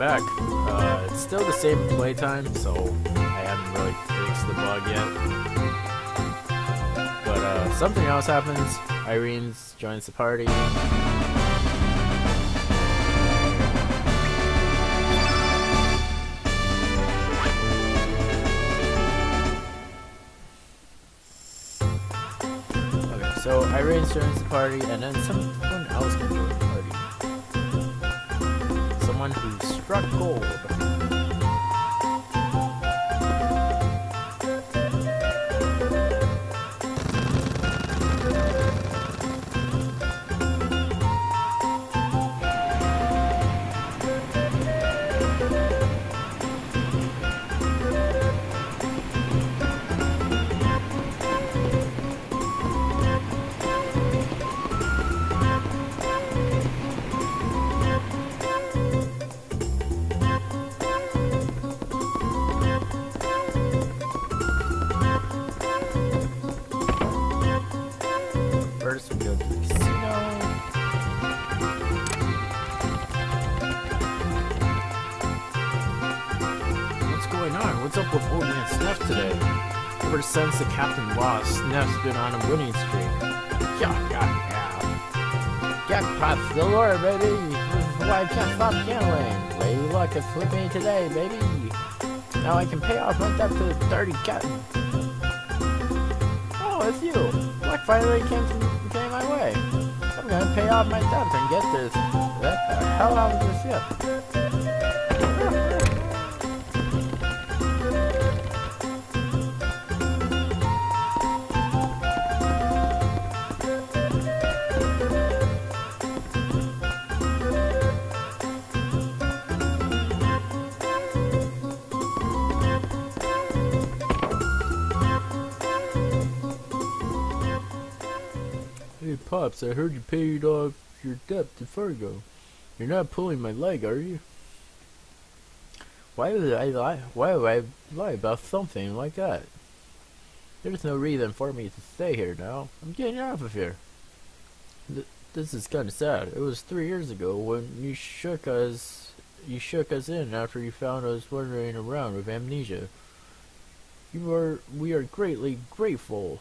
back. It's still the same playtime, so I haven't really fixed the bug yet. But something else happens. Irene joins the party. So Irene joins the party, and then someone else can join the party. Someone who struck gold. Since the captain lost, Snap's been on a winning streak. Yeah. Jackpot's the lure, baby! Why can't stop gambling? Lady luck is flipping today, baby! Now I can pay off right up to the dirty captain. Oh, it's you! Luck finally came my way. I'm gonna pay off my debts and get the hell out of this ship. Pops, I heard you paid off your debt to Fargo. You're not pulling my leg, are you? Why would I lie? Why would I lie about something like that? There's no reason for me to stay here now. I'm getting out of here. This is kind of sad. It was 3 years ago when you shook us in after you found us wandering around with amnesia. We are greatly grateful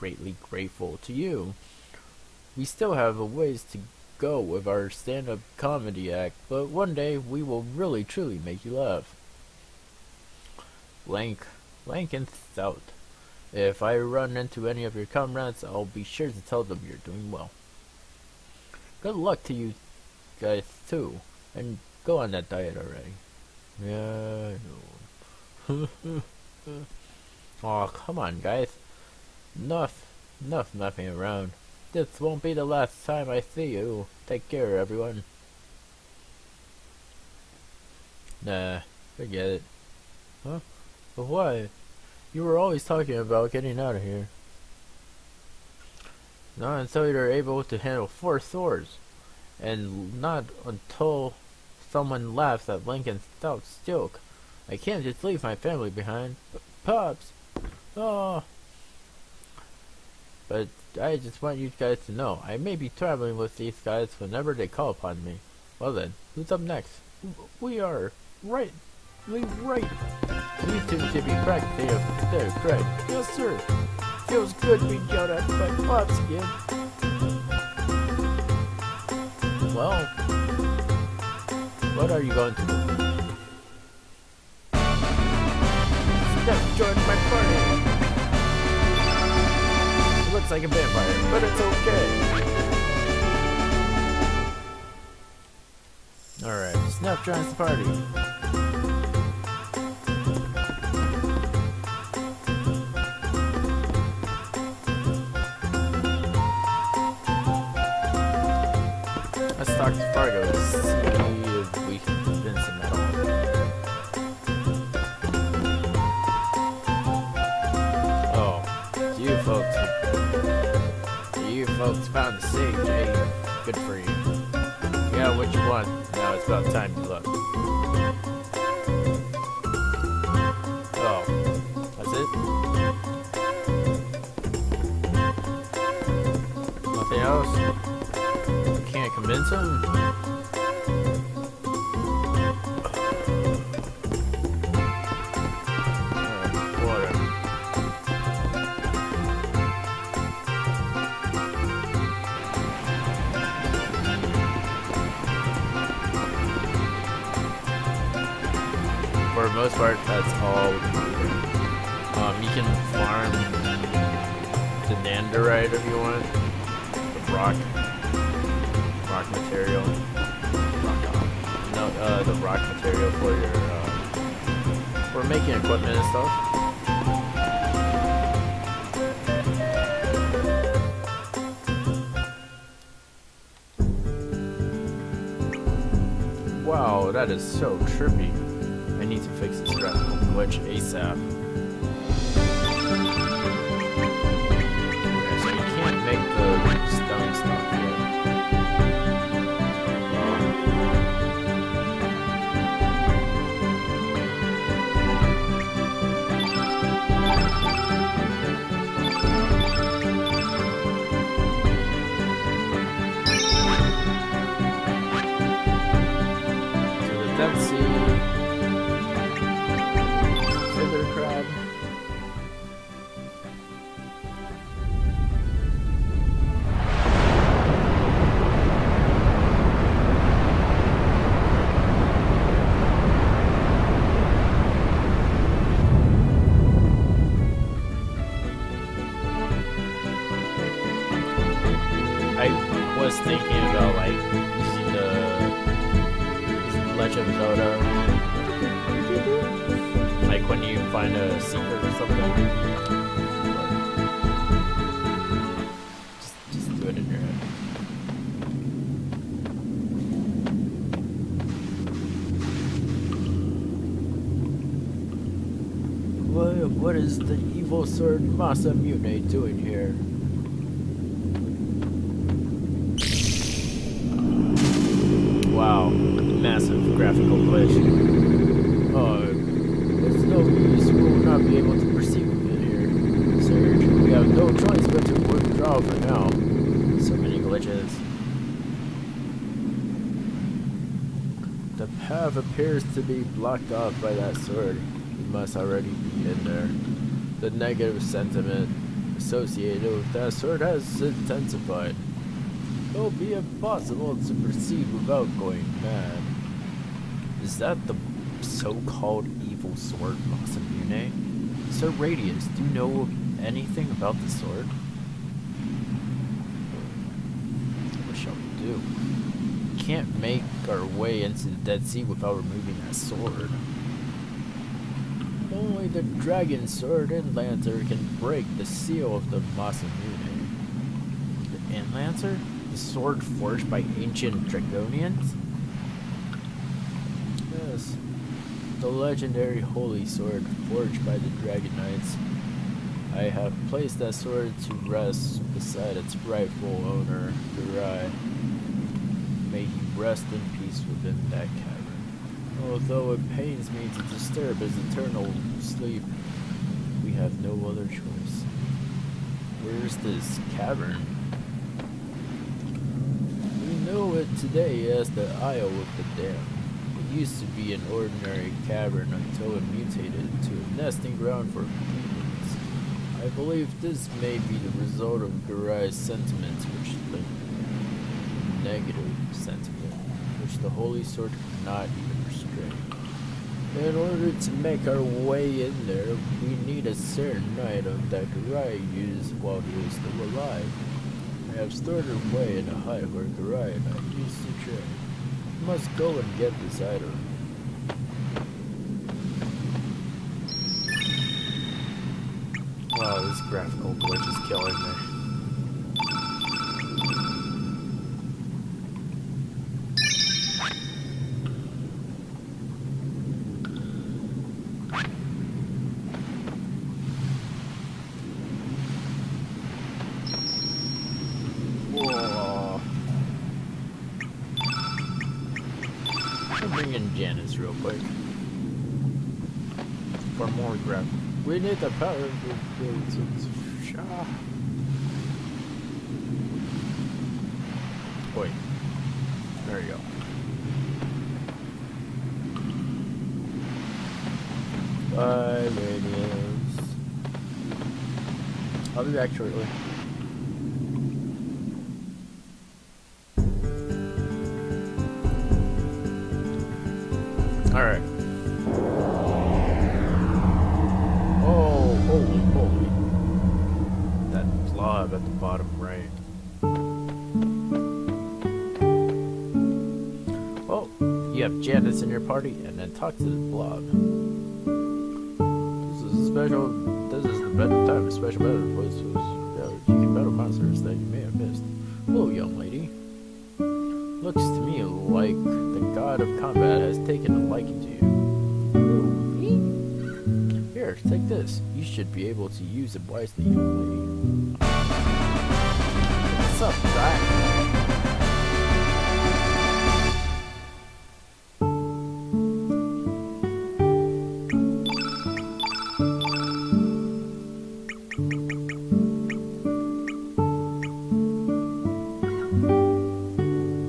to you. We still have a ways to go with our stand-up comedy act, but one day we will really truly make you laugh. Lank and stout. If I run into any of your comrades, I'll be sure to tell them you're doing well. Good luck to you guys too, and go on that diet already. Yeah, I know. Aw, oh, come on guys. Enough nothing around. This won't be the last time I see you. Take care, everyone. Nah, forget it. Huh? But why? You were always talking about getting out of here. Not until you're able to handle 4 swords. And not until someone laughs at Lincoln's stout joke. I can't just leave my family behind. Pops! Oh. But I just want you guys to know, I may be traveling with these guys whenever they call upon me. Well then, who's up next? We are. Right. These two should be practically up there, correct? Yes, sir. Feels good being yelled at by Pops again. Well, what are you going to do? Snap joined my party! Looks like a vampire, but it's okay. Alright, Snap joins the party. Let's talk to Fargo to see if we can convince him at all. Oh, you folks. Folks found the sea, Jay. Good for you. You got what you want. Now it's about time you look. Oh, that's it? Nothing else? You can't convince him? the most part, that's all we can do. You can farm the Nandarite if you want. The rock material. The rock material for your for making equipment and stuff. Wow, that is so trippy. I need to fix this graphical glitch ASAP. Okay, so you can't make the stone stuff Sword Masamune doing here? Wow, massive graphical glitch. Oh, there's no use, we will not be able to proceed with it here. Surge, we have no choice but to withdraw for now. So many glitches. The path appears to be blocked off by that sword. We must already be in there. The negative sentiment associated with that sword has intensified. It will be impossible to proceed without going mad. Is that the so-called evil sword, Masamune? Sir Radius, do you know anything about the sword? What shall we do? We can't make our way into the Dead Sea without removing that sword. Only the Dragon Sword and Lancer can break the seal of the Masamune. And Lancer? The sword forged by ancient Dragonians? Yes. The legendary holy sword forged by the Dragon Knights. I have placed that sword to rest beside its rightful owner, Gariah. May he rest in peace within that cavern. Although it pains me to disturb his eternal sleep, we have no other choice. Where's this cavern? We know it today as the Isle of the Dam. It used to be an ordinary cavern until it mutated to a nesting ground for humans. I believe this may be the result of Gariah's sentiments, which the negative sentiment, which the holy sword could not even. In order to make our way in there, we need a certain item that Gariah used while he was still alive. I have stored it away in a hut where Gariah and I used to trade. We must go and get this item. Wow, this graphical glitch is killing me. We need the power of the shop. Wait. There you go. Bye, radios. I'll be back shortly. Alright. tab at the bottom right. Oh, you have Janice in your party, and then talk to the blob. This is the better time of special battle voices. You can battle monsters that you may have missed. Hello, young lady. Looks to me like the god of combat has taken a liking to you. Take this. You should be able to use it wisely, young lady. What's up, Doc?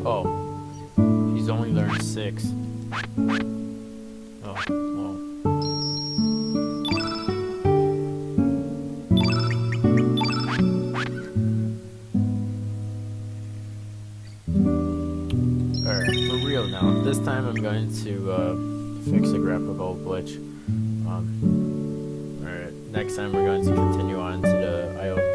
Oh, he's only learned 6. Oh, well. This time I'm going to fix the graphical glitch. Alright, next time we're going to continue on to the Isle of the Dam.